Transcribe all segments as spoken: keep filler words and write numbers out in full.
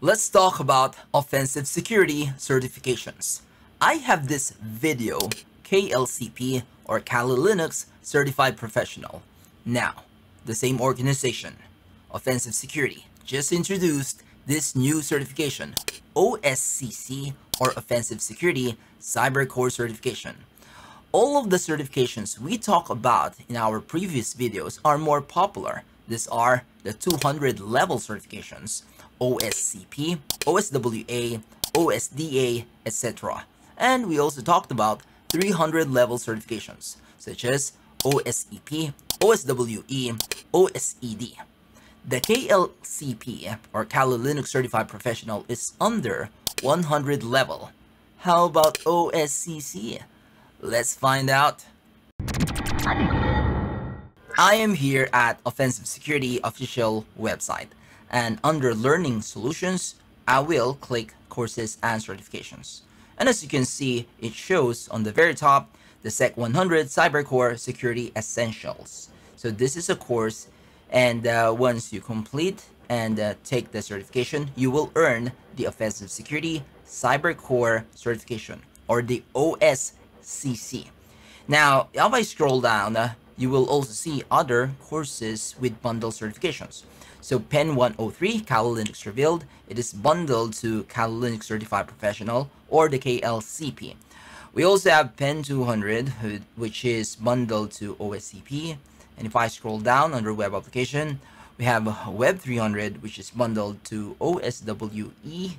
let's talk about offensive security certifications. I have this video, K L C P or Kali Linux Certified Professional. Now, the same organization, Offensive Security, just introduced this new certification, O S C C or Offensive Security Cyber Core Certification. All of the certifications we talk about in our previous videos are more popular. These are the two hundred level certifications, O S C P, O S W A, O S D A, et cetera. And we also talked about three hundred level certifications, such as O S E P, O S W E, O S E D. The K L C P or Kali Linux Certified Professional is under one hundred level. How about O S C C? Let's find out. I am here at Offensive Security official website, and under Learning Solutions, I will click Courses and Certifications. And as you can see, it shows on the very top the S E C one hundred Cyber Core Security Essentials. So this is a course, and uh, once you complete and uh, take the certification, you will earn the Offensive Security Cyber Core Certification, or the O S C C. Now, if I scroll down, uh, you will also see other courses with bundle certifications. So PEN one oh three, Kali Linux Revealed, it is bundled to Kali Linux Certified Professional, or the K L C P. We also have PEN two hundred, which is bundled to O S E P. And if I scroll down under Web Application, we have Web three hundred, which is bundled to O S W E,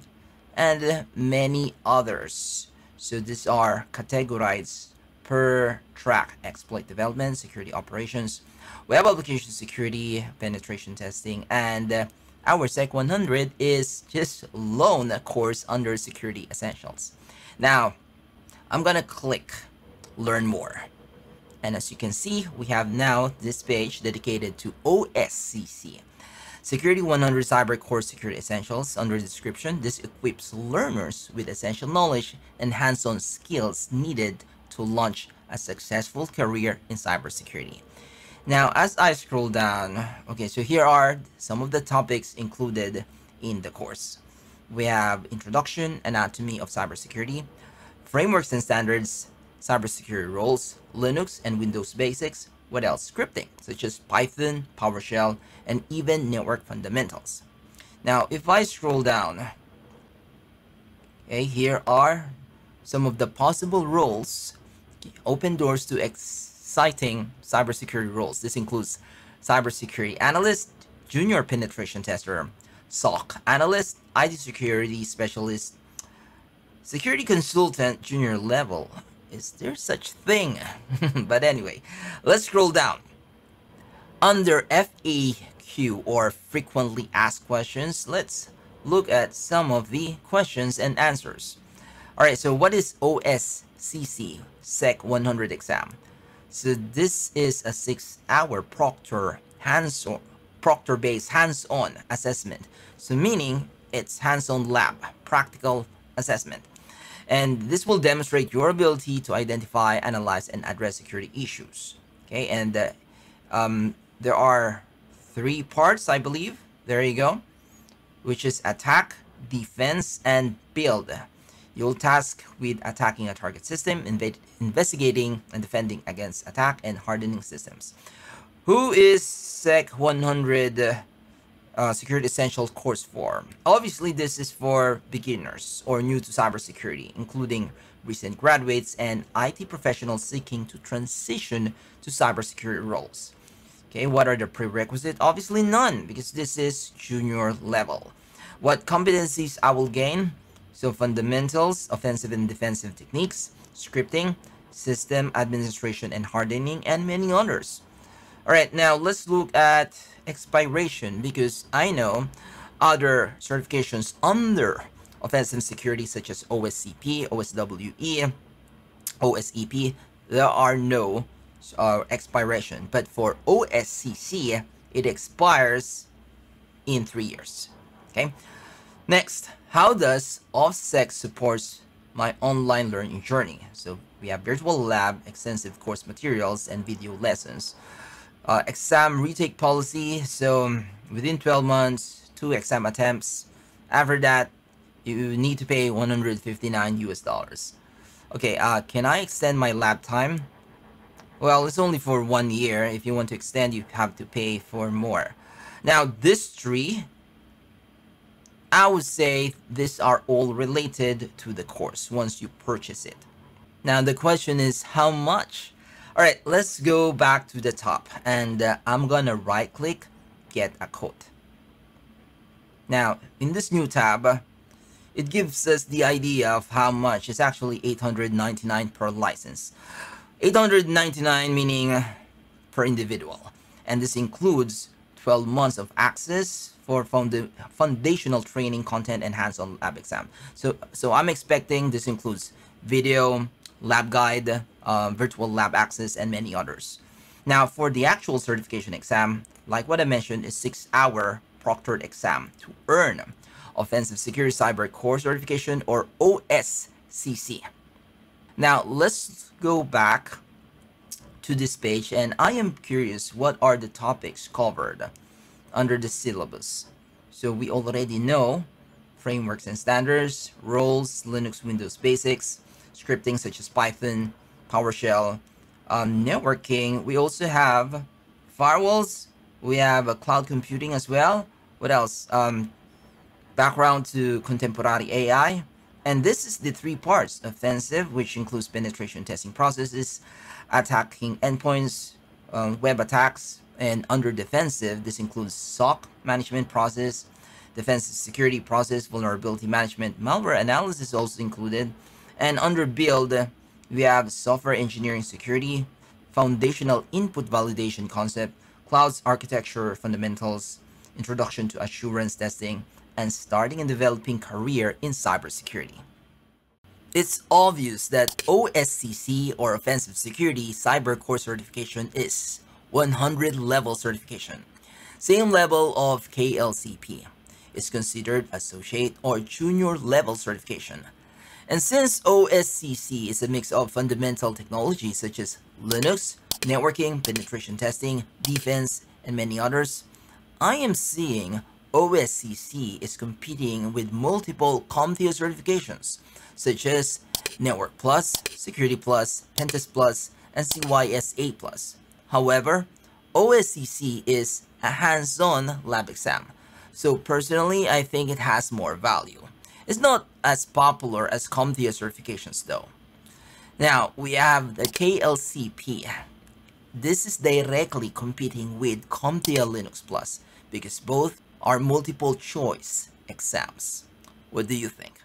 and many others. So these are categorized per track: exploit development, security operations, web application security, penetration testing, and uh, our S E C one hundred is just lone course under security essentials. Now, I'm gonna click learn more. And as you can see, we have now this page dedicated to O S C C. Security one hundred Cyber Core Security Essentials. Under description, this equips learners with essential knowledge and hands-on skills needed to launch a successful career in cybersecurity. Now, as I scroll down, okay, so here are some of the topics included in the course. We have Introduction, Anatomy of Cybersecurity, Frameworks and Standards, Cybersecurity Roles, Linux and Windows Basics, what else? Scripting, such as Python, PowerShell, and even network fundamentals. Now, if I scroll down, okay, here are some of the possible roles. Open doors to ex citing cybersecurity roles. This includes cybersecurity analyst, junior penetration tester, S O C analyst, I T security specialist, security consultant, junior level. Is there such thing? But anyway, let's scroll down. Under F A Q or frequently asked questions, let's look at some of the questions and answers. All right, so what is O S C C S E C one hundred exam? So this is a six-hour proctor hands-on, proctor-based hands-on assessment. So meaning it's hands-on lab, practical assessment. And this will demonstrate your ability to identify, analyze, and address security issues. Okay, and uh, um, there are three parts, I believe. There you go, which is attack, defense, and build. You'll task with attacking a target system, inv investigating and defending against attack, and hardening systems. Who is S E C one hundred uh, Security Essentials course for? Obviously, this is for beginners or new to cybersecurity, including recent graduates and I T professionals seeking to transition to cybersecurity roles. Okay, what are the prerequisites? Obviously, none, because this is junior level. What competencies I will gain? So fundamentals, offensive and defensive techniques, scripting, system administration and hardening, and many others. All right, now let's look at expiration, because I know other certifications under offensive security, such as O S C P, O S W E, O S E P, there are no uh, expiration. But for O S C C, it expires in three years, okay? Next, how does OffSec supports my online learning journey? So we have virtual lab, extensive course materials, and video lessons. Uh, exam retake policy, so within twelve months, two exam attempts, After that, you need to pay one hundred fifty-nine U S dollars. Okay, uh, can I extend my lab time? Well, it's only for one year. If you want to extend, you have to pay for more. Now, this three, I would say these are all related to the course once you purchase it. Now, the question is how much? All right, let's go back to the top, and uh, I'm gonna right click, get a quote. Now, in this new tab, it gives us the idea of how much. It's actually eight hundred ninety-nine dollars per license. eight hundred ninety-nine dollars meaning per individual. And this includes twelve months of access for fund foundational training content and hands-on lab exam. So, so I'm expecting this includes video, lab guide, uh, virtual lab access, and many others. Now, for the actual certification exam, like what I mentioned, is six hour proctored exam to earn Offensive Security Cyber Core Certification, or O S C C. Now, let's go back to this page, and I am curious what are the topics covered under the syllabus. So we already know frameworks and standards, roles, Linux, Windows basics, scripting such as Python, PowerShell, um, networking. We also have firewalls. We have uh, cloud computing as well. What else? Um, background to contemporary A I. And this is the three parts: offensive, which includes penetration testing processes, attacking endpoints, um, web attacks, and under defensive, this includes S O C management process, defensive security process, vulnerability management, malware analysis also included. And under build, we have software engineering security, foundational input validation concept, cloud architecture fundamentals, introduction to assurance testing, and starting and developing career in cybersecurity. It's obvious that O S C C, or Offensive Security Cyber Core Certification, is one hundred level certification, same level of K L C P. It's considered associate or junior level certification. And since O S C C is a mix of fundamental technologies such as Linux, networking, penetration testing, defense, and many others, I am seeing O S C C is competing with multiple CompTIA certifications such as Network plus, Security plus, Pentest plus, and C Y S A plus. However, O S C C is a hands-on lab exam, so personally I think it has more value. It's not as popular as CompTIA certifications though. Now, we have the K L C P. This is directly competing with CompTIA Linux plus because both are multiple choice exams. What do you think?